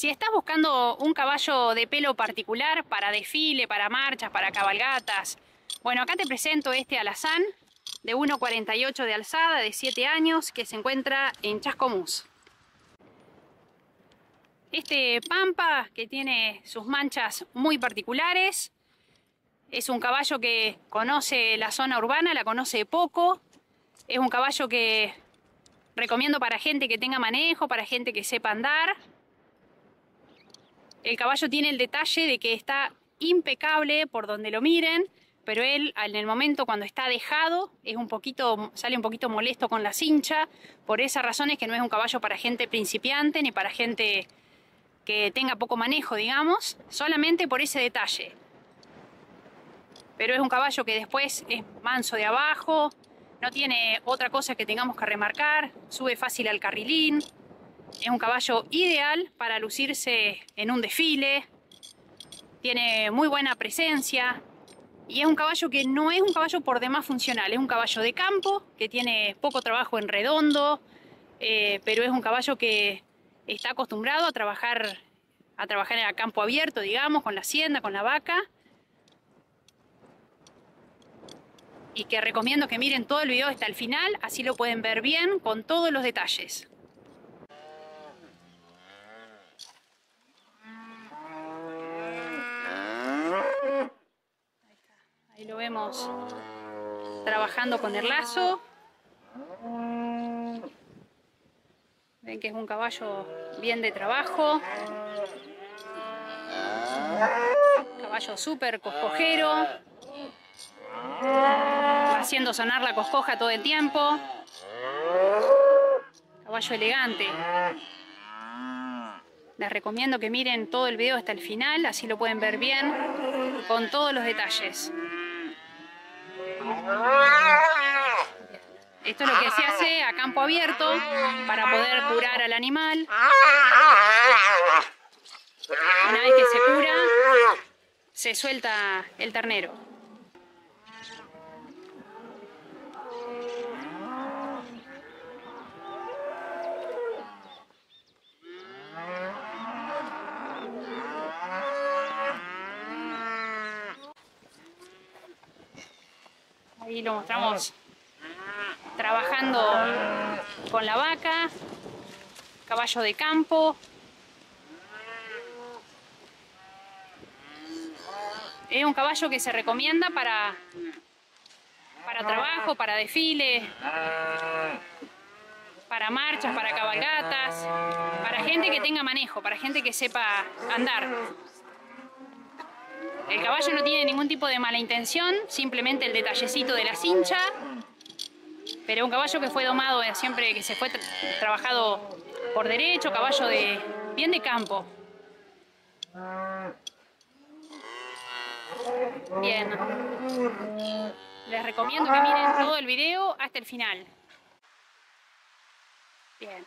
Si estás buscando un caballo de pelo particular para desfile, para marchas, para cabalgatas, bueno, acá te presento este alazán de 1,48 de alzada, de 7 años, que se encuentra en Chascomús. Este pampa, que tiene sus manchas muy particulares, es un caballo que conoce la zona urbana, la conoce poco. Es un caballo que recomiendo para gente que tenga manejo, para gente que sepa andar. El caballo tiene el detalle de que está impecable por donde lo miren, pero él en el momento cuando está dejado es un poquito, sale un poquito molesto con la cincha. Por esa razón es que no es un caballo para gente principiante ni para gente que tenga poco manejo, digamos, solamente por ese detalle. Pero es un caballo que después es manso de abajo, no tiene otra cosa que tengamos que remarcar, sube fácil al carrilín. Es un caballo ideal para lucirse en un desfile, tiene muy buena presencia y es un caballo que no es un caballo por demás funcional, es un caballo de campo que tiene poco trabajo en redondo, pero es un caballo que está acostumbrado a trabajar en el campo abierto, digamos, con la hacienda, con la vaca, y que recomiendo que miren todo el video hasta el final, así lo pueden ver bien con todos los detalles. Ahí lo vemos trabajando con el lazo. Ven que es un caballo bien de trabajo. Caballo súper coscojero. Va haciendo sonar la coscoja todo el tiempo. Caballo elegante. Les recomiendo que miren todo el video hasta el final, así lo pueden ver bien con todos los detalles. Esto es lo que se hace a campo abierto para poder curar al animal. Una vez que se cura, se suelta el ternero. Ahí lo mostramos trabajando con la vaca, caballo de campo. Es un caballo que se recomienda para trabajo, para desfile, para marchas, para cabalgatas, para gente que tenga manejo, para gente que sepa andar. El caballo no tiene ningún tipo de mala intención, simplemente el detallecito de la cincha. Pero un caballo que fue domado siempre, que se fue trabajado por derecho, caballo bien de campo. Bien. Les recomiendo que miren todo el video hasta el final. Bien.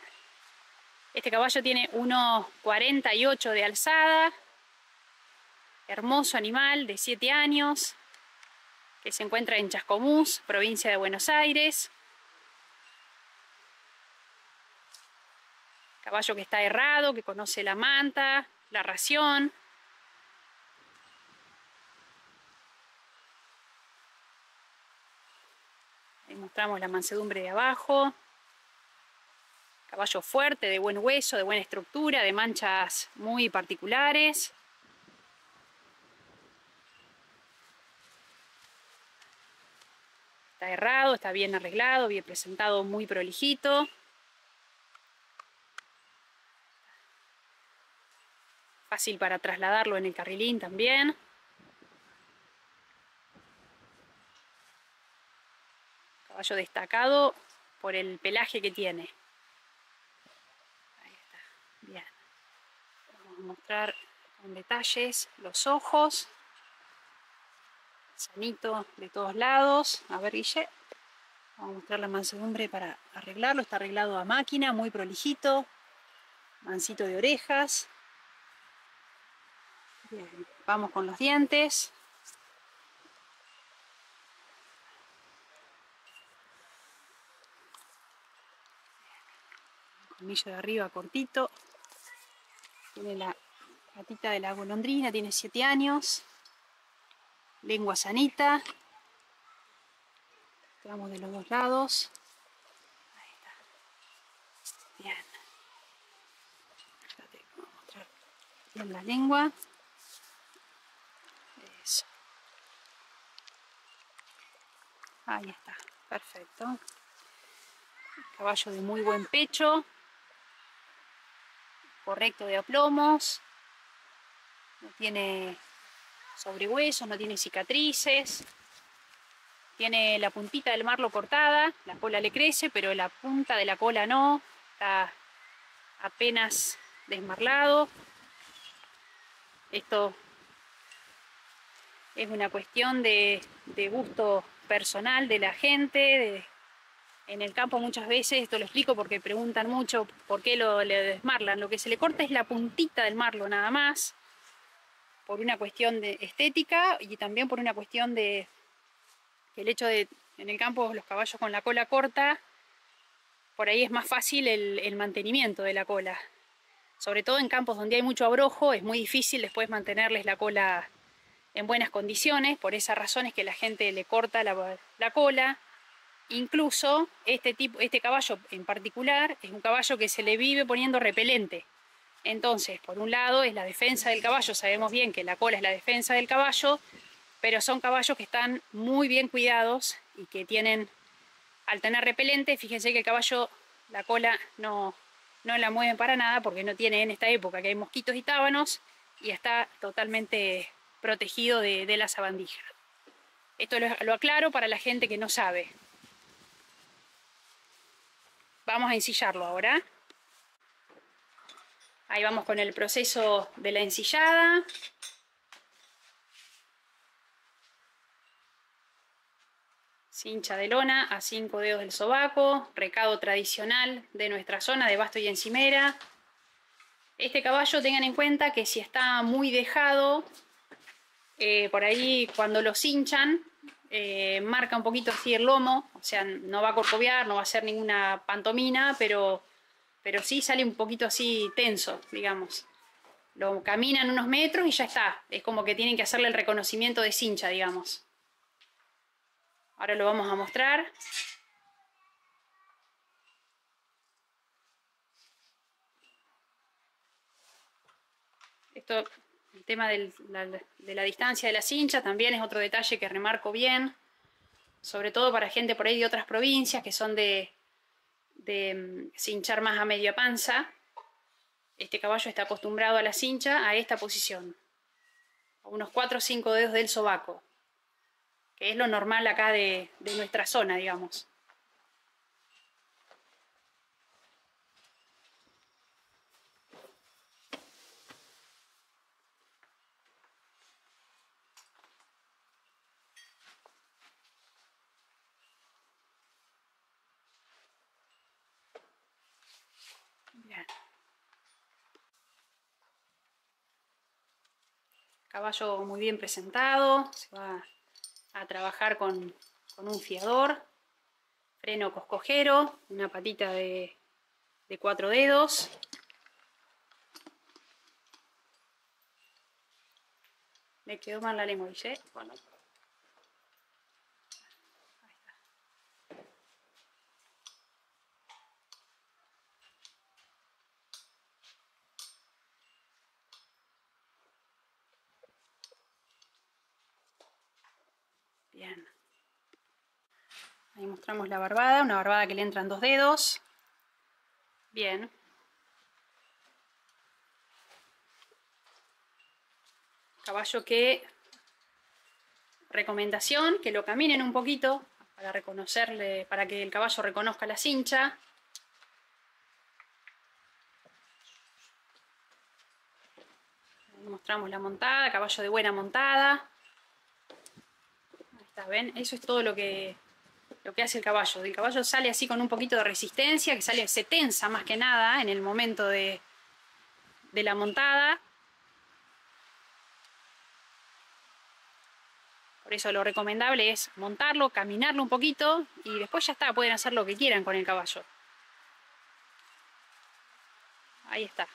Este caballo tiene 1,48 de alzada. Hermoso animal de 7 años que se encuentra en Chascomús, provincia de Buenos Aires. Caballo que está herrado, que conoce la manta, la ración. Ahí mostramos la mansedumbre de abajo. Caballo fuerte, de buen hueso, de buena estructura, de manchas muy particulares. Está herrado, está bien arreglado, bien presentado, muy prolijito. Fácil para trasladarlo en el carrilín también. Caballo destacado por el pelaje que tiene. Ahí está, bien. Vamos a mostrar con detalles los ojos. Sanito de todos lados. A ver, Guille, vamos a mostrar la mansedumbre para arreglarlo. Está arreglado a máquina, muy prolijito, mansito de orejas. Bien. Vamos con los dientes. Bien. El colmillo de arriba cortito. Tiene la patita de la golondrina, tiene 7 años. Lengua sanita. Tramos de los dos lados. Ahí está. Bien. Acá te voy a mostrar bien la lengua. Eso. Ahí está. Perfecto. Caballo de muy buen pecho. Correcto de aplomos. No tiene sobrehuesos, no tiene cicatrices. Tiene la puntita del marlo cortada, la cola le crece, pero la punta de la cola no, está apenas desmarlado. Esto es una cuestión de gusto personal de la gente. En el campo muchas veces, esto lo explico porque preguntan mucho por qué le desmarlan. Lo que se le corta es la puntita del marlo nada más, por una cuestión de estética y también por una cuestión de... El hecho de, en el campo, los caballos con la cola corta, por ahí es más fácil el mantenimiento de la cola. Sobre todo en campos donde hay mucho abrojo, es muy difícil después mantenerles la cola en buenas condiciones. Por esa razón es que la gente le corta la cola. Incluso este caballo en particular es un caballo que se le vive poniendo repelente. Entonces, por un lado es la defensa del caballo. Sabemos bien que la cola es la defensa del caballo, pero son caballos que están muy bien cuidados y que tienen, al tener repelente, fíjense que el caballo, la cola no la mueven para nada porque no tiene en esta época que hay mosquitos y tábanos y está totalmente protegido de la sabandija. Esto lo aclaro para la gente que no sabe. Vamos a ensillarlo ahora. Ahí vamos con el proceso de la ensillada. Cincha de lona a 5 dedos del sobaco, recado tradicional de nuestra zona de Basto y Encimera. Este caballo tengan en cuenta que si está muy dejado, por ahí cuando lo cinchan, marca un poquito así el lomo, o sea, no va a corcoviar, no va a hacer ninguna pantomina, pero sí sale un poquito así tenso, digamos. Lo caminan unos metros y ya está, es como que tienen que hacerle el reconocimiento de cincha, digamos. Ahora lo vamos a mostrar. Esto, el tema de la distancia de la cincha también es otro detalle que remarco bien. Sobre todo para gente por ahí de otras provincias que son de cinchar más a media panza. Este caballo está acostumbrado a la cincha a esta posición. A unos 4 o 5 dedos del sobaco, que es lo normal acá de nuestra zona, digamos. Bien. Caballo muy bien presentado, se va a trabajar con un fiador, freno coscojero, una patita de 4 dedos. Me quedó mal la lengua, ¿eh? Bueno. Ahí está. Bien, ahí mostramos la barbada, una barbada que le entran 2 dedos. Bien. Caballo que, recomendación, que lo caminen un poquito para reconocerle, para que el caballo reconozca la cincha. Ahí mostramos la montada, caballo de buena montada. ¿Ven? Eso es todo lo que hace el caballo. El caballo sale así con un poquito de resistencia, que sale, se tensa más que nada en el momento de la montada. Por eso lo recomendable es montarlo, caminarlo un poquito y después ya está, pueden hacer lo que quieran con el caballo. Ahí está.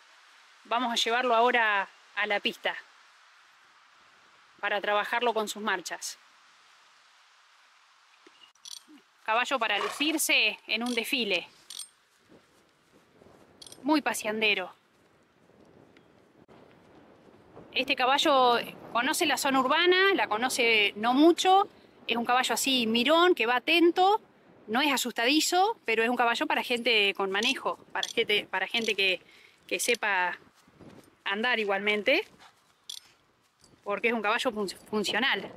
Vamos a llevarlo ahora a la pista para trabajarlo con sus marchas. Caballo para lucirse en un desfile. Muy paseandero. Este caballo conoce la zona urbana, la conoce no mucho. Es un caballo así mirón, que va atento. No es asustadizo, pero es un caballo para gente con manejo. Para gente que sepa andar igualmente. Porque es un caballo funcional.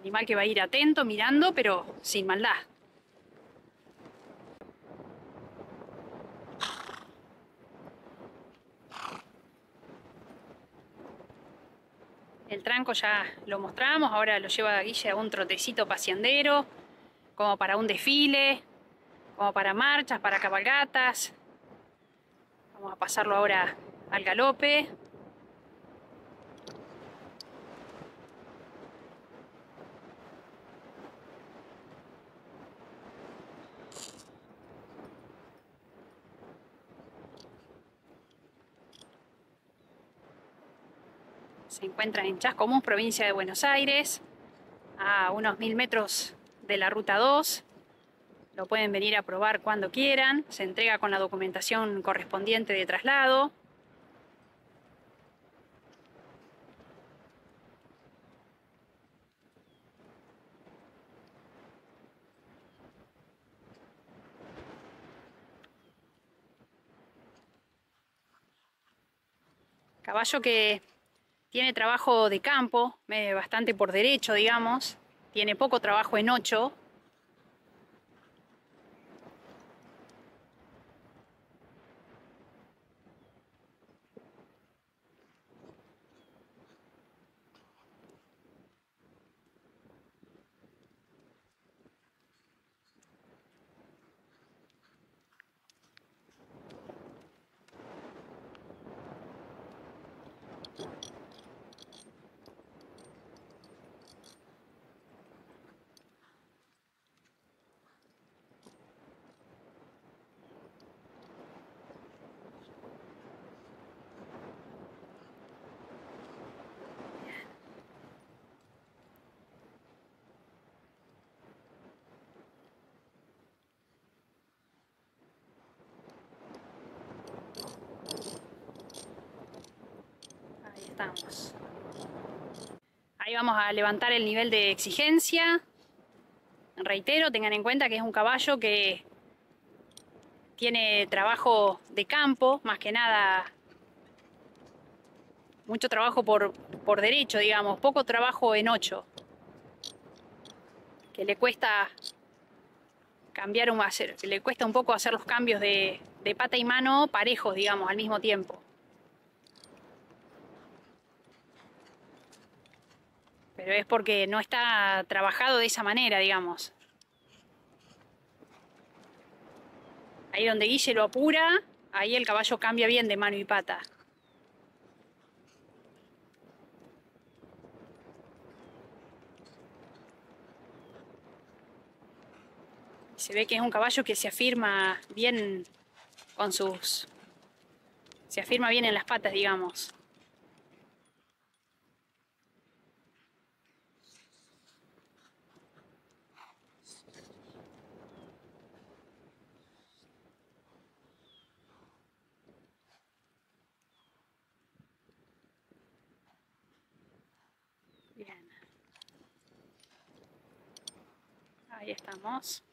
Animal que va a ir atento, mirando, pero sin maldad. El tranco ya lo mostramos, ahora lo lleva Guille a un trotecito paseandero, como para un desfile, como para marchas, para cabalgatas. Vamos a pasarlo ahora al galope. Se encuentran en Chascomús, provincia de Buenos Aires, a unos 1000 metros de la ruta 2. Lo pueden venir a probar cuando quieran. Se entrega con la documentación correspondiente de traslado. Caballo que tiene trabajo de campo, bastante por derecho, digamos. Tiene poco trabajo en 8. Estamos. Ahí vamos a levantar el nivel de exigencia. Reitero, tengan en cuenta que es un caballo que tiene trabajo de campo, más que nada, mucho trabajo por derecho, digamos, poco trabajo en 8. Que le cuesta cambiar le cuesta un poco hacer los cambios de pata y mano parejos, digamos, al mismo tiempo. Pero es porque no está trabajado de esa manera, digamos. Ahí donde Guille lo apura, ahí el caballo cambia bien de mano y pata. Se ve que es un caballo que se afirma bien con sus... Se afirma bien en las patas, digamos. Bien. Ahí estamos.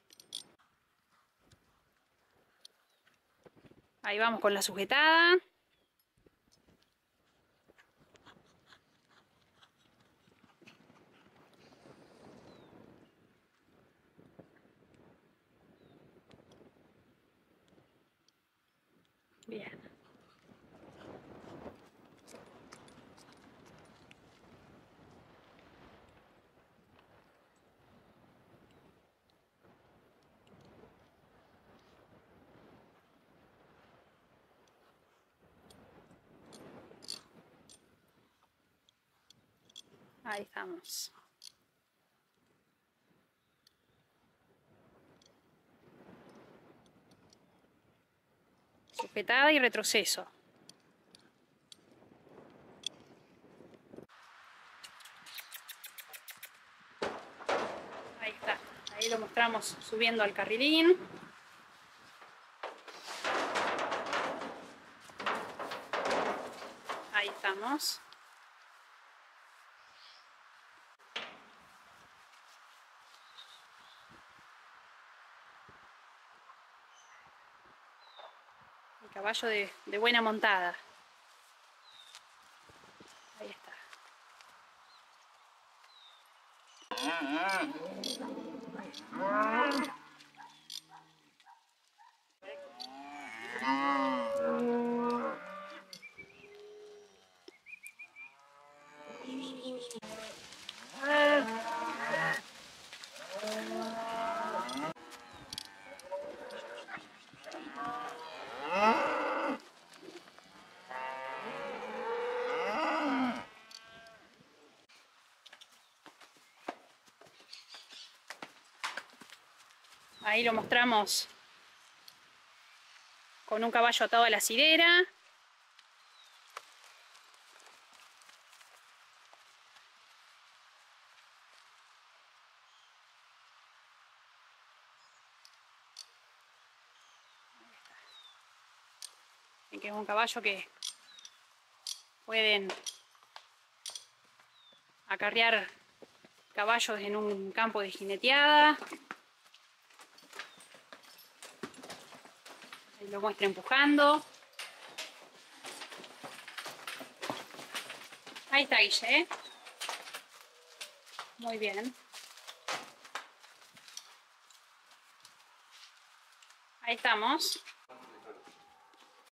Ahí vamos con la sujetada. Bien. Ahí estamos. Espetada y retroceso. Ahí está. Ahí lo mostramos subiendo al carrilín. Ahí estamos. Caballo de buena montada. Ahí está. Ahí lo mostramos con un caballo atado a la sidera. Ven que es un caballo que pueden acarrear caballos en un campo de jineteada. Lo muestra empujando. Ahí está Guille, ¿eh? Muy bien. Ahí estamos.